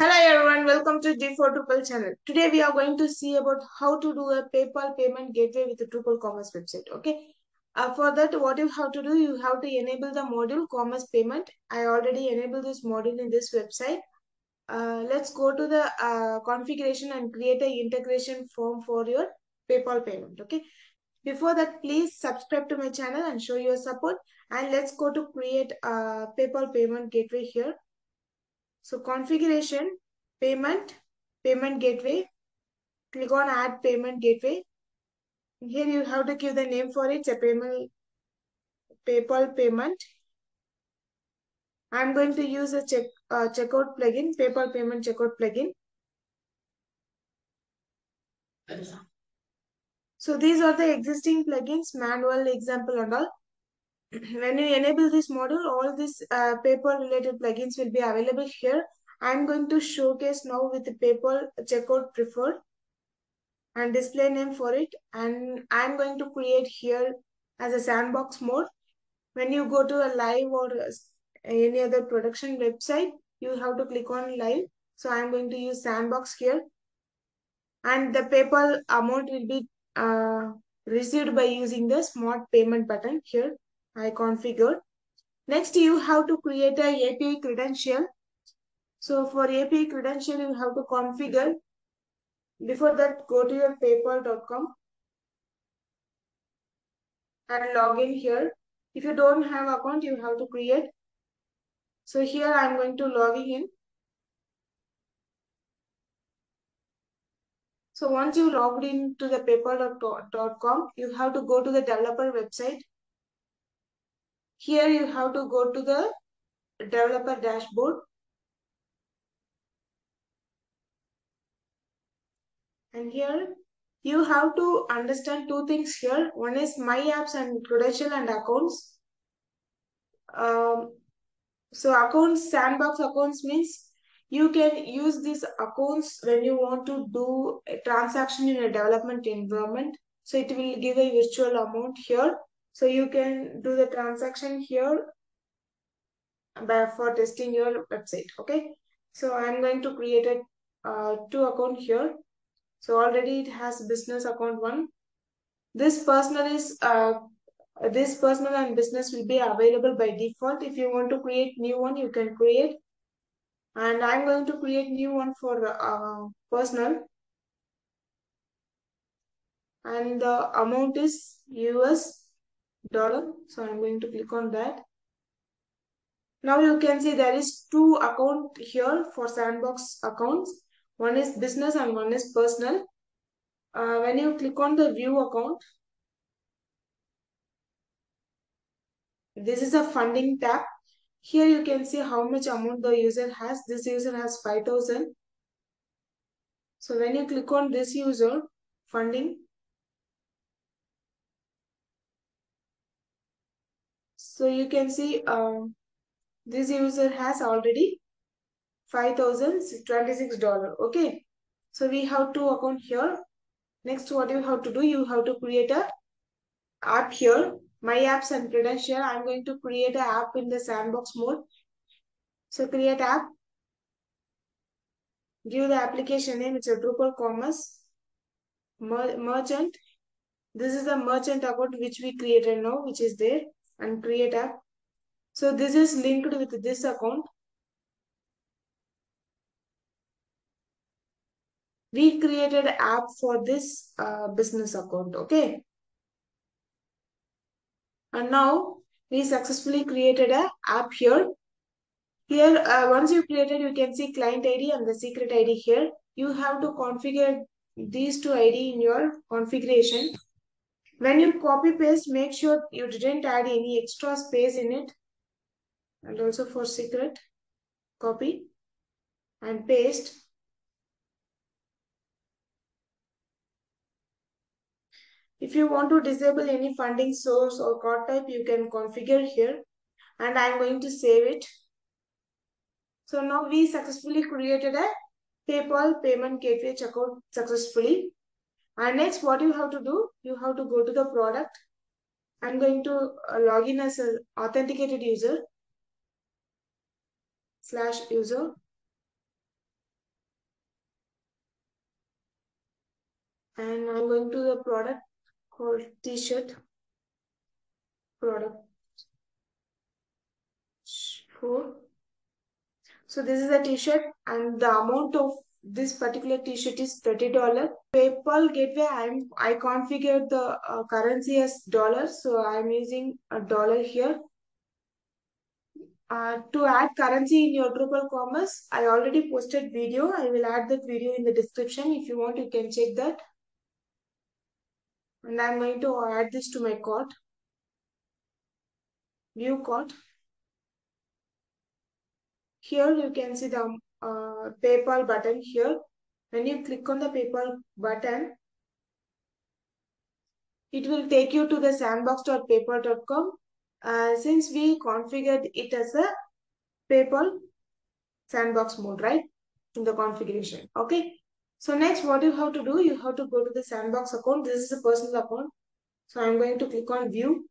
Hello everyone, welcome to G4 Drupal channel. Today we are going to see about how to do a PayPal payment gateway with the Drupal Commerce website. Okay, for that what you have to do, you have to enable the module Commerce Payment. I already enabled this module in this website. Let's go to the configuration and create an integration form for your PayPal payment. Okay, before that please subscribe to my channel and show your support, and let's go to create a PayPal payment gateway here. So configuration, payment, payment gateway. Click on add payment gateway. Here you have to give the name for it. It's a PayPal payment. I'm going to use a checkout plugin, PayPal payment checkout plugin. So these are the existing plugins, manual, example and all. When you enable this module, all these PayPal related plugins will be available here. I'm going to showcase now with the PayPal checkout preferred and display name for it. And I'm going to create here as a sandbox mode. When you go to a live or any other production website, you have to click on live. So I'm going to use sandbox here. And the PayPal amount will be received by using the smart payment button here. I configured. Next, you have to create an API credential. So for API credential, you have to configure. Before that, go to your paypal.com and log in here. If you don't have account, you have to create. So here I'm going to log in. So once you logged in to the paypal.com, you have to go to the developer website. Here you have to go to the developer dashboard. And here you have to understand two things here. One is my apps and credential and accounts. So accounts, sandbox accounts means you can use these accounts when you want to do a transaction in a development environment. So it will give a virtual amount here. So you can do the transaction here for testing your website. Okay. So I'm going to create a two account here. So already it has business account one. This personal and business will be available by default. If you want to create new one, you can create. And I'm going to create new one for personal. And the amount is US$. So I'm going to click on that. Now you can see there is two accounts here for sandbox accounts. One is business and one is personal. When you click on the view account, this is a funding tab. Here you can see how much amount the user has. This user has 5,000. So when you click on this user, funding, so you can see this user has already $5,026. Okay. So we have two accounts here. Next, what you have to do, you have to create an app here. My apps and credential. I'm going to create an app in the sandbox mode. So create app. Give the application name. It's a Drupal Commerce merchant. This is the merchant account which we created now, which is there. And create app. So this is linked with this account. We created app for this business account. Okay. And now we successfully created an app here. Here once you created, you can see client ID and the secret ID here. You have to configure these two ID in your configuration. When you copy paste, make sure you didn't add any extra space in it. And also for secret, copy and paste. If you want to disable any funding source or card type, you can configure here. And I'm going to save it. So now we successfully created a PayPal payment gateway checkout successfully. And next, what you have to do, you have to go to the product. I'm going to log in as an authenticated user /user. and I'm going to the product called t-shirt product 4. So this is a t-shirt and the amount of this particular t-shirt is $30. PayPal gateway, I configured the currency as dollar, so I'm using a dollar here. To add currency in your Drupal Commerce, I already posted video. I will add that video in the description. If you want, you can check that. And I'm going to add this to my cart. View cart. Here you can see the PayPal button here. When you click on the PayPal button, it will take you to the sandbox.paypal.com. Since we configured it as a PayPal sandbox mode, right? In the configuration. Okay. So next, what you have to do, you have to go to the sandbox account. This is a personal account. So I'm going to click on view.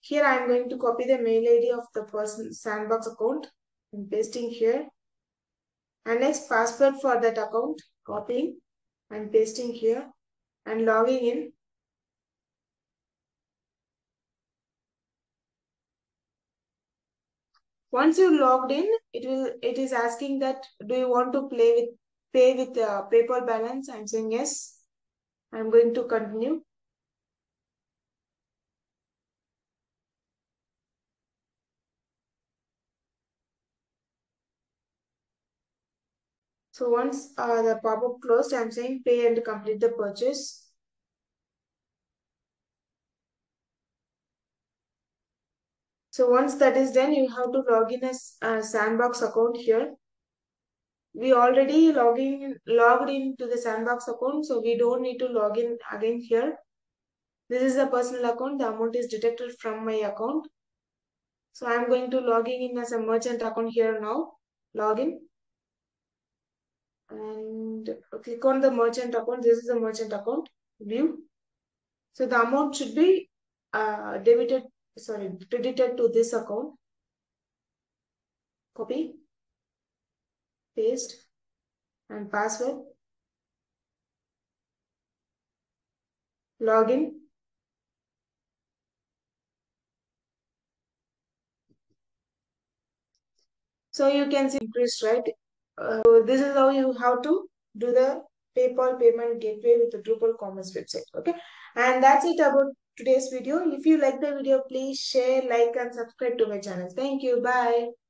Here I'm going to copy the mail ID of the person sandbox account and pasting here. And next, password for that account, copying and pasting here and logging in. Once you logged in, it is asking that do you want to pay with PayPal balance? I'm saying yes. I'm going to continue. So once the pop-up closed, I'm saying pay and complete the purchase. So once that is done, you have to log in as a sandbox account here. We already logged into the sandbox account, so we don't need to log in again here. This is a personal account. The amount is deducted from my account. So I'm going to log in as a merchant account here now. Login. And click on the merchant account. This is the merchant account. View. So the amount should be credited to this account. Copy, paste, and password. Login. So you can see increase, right? So this is how you have to do the PayPal payment gateway with the Drupal Commerce website. Okay, and that's it about today's video. If you like the video, please share, like, and subscribe to my channel. Thank you. Bye.